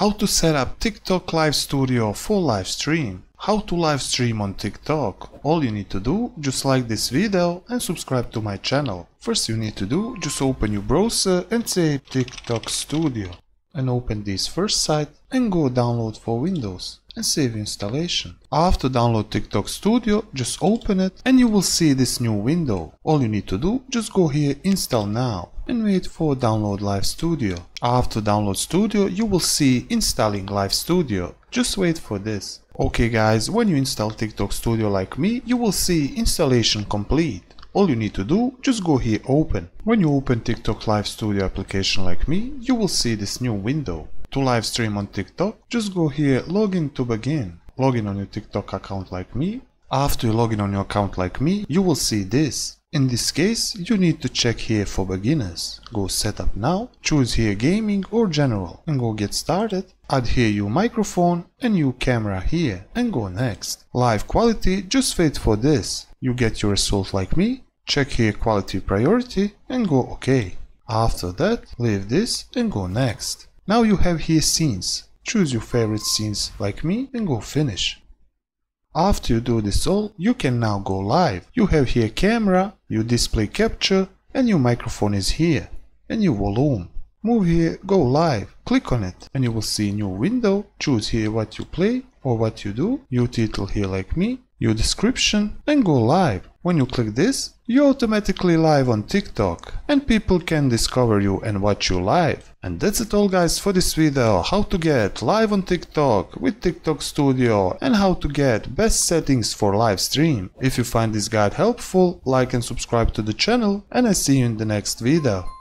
How to set up TikTok Live Studio for live stream. How to live stream on TikTok. All you need to do, just like this video and subscribe to my channel. First you need to do, just open your browser and say TikTok Studio. And open this first site and go download for Windows and save installation. After download TikTok Studio, just open it and you will see this new window. All you need to do, just go here, install now. And wait for download Live Studio. After download Studio you will see installing Live Studio. Just wait for this. Okay guys, when you install TikTok Studio like me, you will see installation complete. All you need to do, just go here open. When you open TikTok Live Studio application like me, you will see this new window. To live stream on TikTok, just go here login to begin. Login on your TikTok account like me. After you login on your account like me, you will see this. In this case, you need to check here for beginners, go setup now, choose here gaming or general and go get started, add here your microphone and your camera here and go next. Live quality, just wait for this, you get your result like me, check here quality priority and go OK. After that, leave this and go next. Now you have here scenes, choose your favorite scenes like me and go finish. After you do this all, you can now go live. You have here camera, your display capture and your microphone is here and your volume. Move here, go live, click on it and you will see a new window. Choose here what you play or what you do, your title here like me, your description and go live. When you click this, you're automatically live on TikTok and people can discover you and watch you live. And that's it all guys for this video, how to get live on TikTok with TikTok Studio and how to get best settings for live stream. If you find this guide helpful, like and subscribe to the channel and I see you in the next video.